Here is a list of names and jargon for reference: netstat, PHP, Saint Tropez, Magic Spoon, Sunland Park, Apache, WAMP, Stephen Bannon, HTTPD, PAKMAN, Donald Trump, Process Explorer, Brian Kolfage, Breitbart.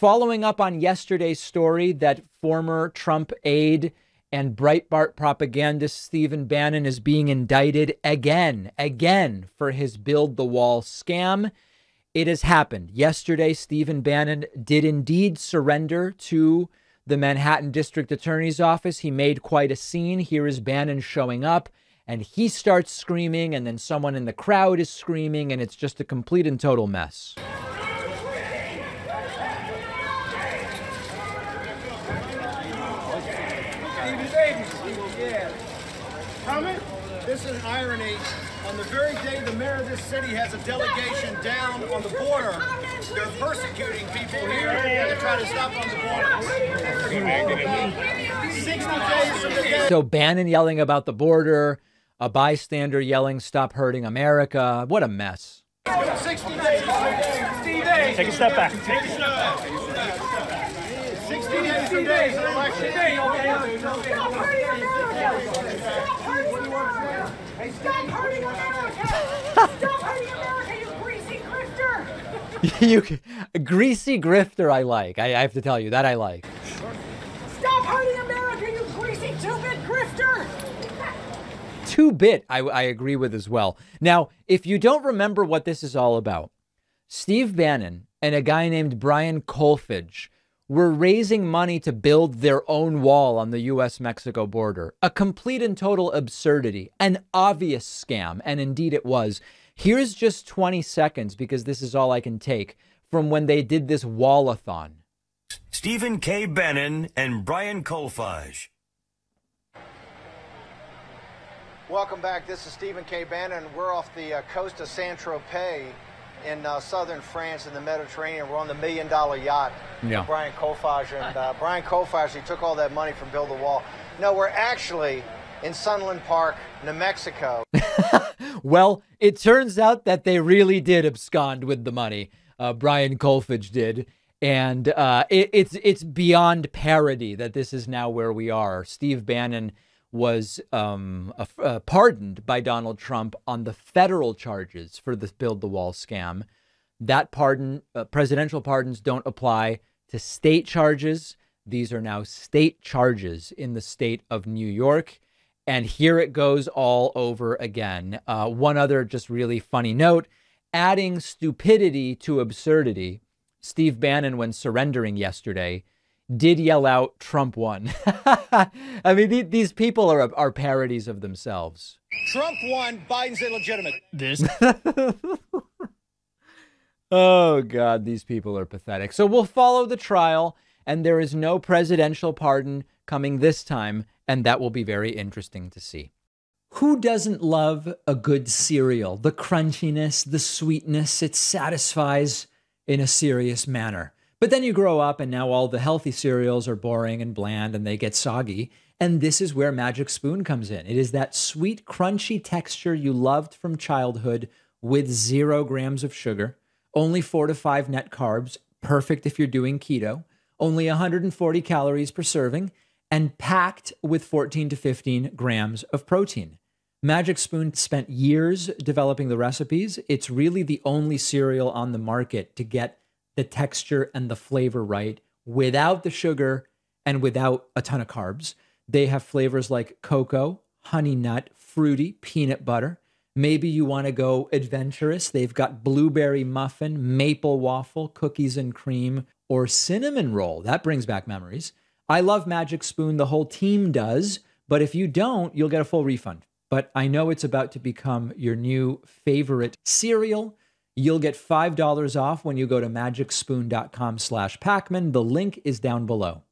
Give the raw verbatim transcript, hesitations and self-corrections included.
following up on yesterday's story that former Trump aide and Breitbart propagandist Stephen Bannon is being indicted again, again for his Build the Wall scam. It has happened. Yesterday, Stephen Bannon did indeed surrender to the Manhattan District Attorney's Office. He made quite a scene. Here is Bannon showing up, and he starts screaming, and then someone in the crowd is screaming, and it's just a complete and total mess. This is irony. On the very day the mayor of this city has a delegation down on the border, they're persecuting people here to try to stop on the border. So Bannon yelling about the border, a bystander yelling, "Stop hurting America." What a mess. sixty days, sixty days. Take a step back. Take a step back. sixty days, sixty days, election day. Stop hurting America! Stop hurting America, you greasy grifter! you, greasy grifter I like. I, I have to tell you, that I like. Stop hurting America, you greasy two-bit grifter! Two-bit, I, I agree with as well. Now, if you don't remember what this is all about, Steve Bannon and a guy named Brian Kolfage were raising money to build their own wall on the U S Mexico border. A complete and total absurdity, an obvious scam, and indeed it was. Here's just twenty seconds, because this is all I can take, from when they did this wallathon. Stephen K. Bannon and Brian Kolfage. Welcome back. This is Stephen K. Bannon. We're off the uh, coast of Saint Tropez in uh, southern France, in the Mediterranean. We're on the million dollar yacht. Yeah. Brian Kolfage. And uh, Brian Kolfage, he took all that money from Build the Wall. No, we're actually in Sunland Park, New Mexico. Well, it turns out that they really did abscond with the money. Uh, Brian Kolfage did. And uh, it, it's, it's beyond parody that this is now where we are. Steve Bannon was um, uh, uh, pardoned by Donald Trump on the federal charges for the Build the Wall scam. That pardon, uh, presidential pardons don't apply to state charges. These are now state charges in the state of New York. And here it goes all over again. Uh, one other just really funny note, adding stupidity to absurdity. Steve Bannon, when surrendering yesterday, did yell out, "Trump won." I mean, th these people are, are parodies of themselves. Trump won, Biden's illegitimate. This. Oh, God, these people are pathetic. So we'll follow the trial, and there is no presidential pardon coming this time, and that will be very interesting to see. Who doesn't love a good cereal? The crunchiness, the sweetness, it satisfies in a serious manner. But then you grow up and now all the healthy cereals are boring and bland and they get soggy. And this is where Magic Spoon comes in. It is that sweet, crunchy texture you loved from childhood with zero grams of sugar, only four to five net carbs, perfect if you're doing keto, only one hundred forty calories per serving, and packed with fourteen to fifteen grams of protein. Magic Spoon spent years developing the recipes. It's really the only cereal on the market to get the texture and the flavor right without the sugar and without a ton of carbs. They have flavors like cocoa, honey nut, fruity, peanut butter. Maybe you want to go adventurous. They've got blueberry muffin, maple waffle, cookies and cream, or cinnamon roll. That brings back memories. I love Magic Spoon. The whole team does. But if you don't, you'll get a full refund. But I know it's about to become your new favorite cereal. You'll get five dollars off when you go to magic spoon dot com slash Pacman. The link is down below.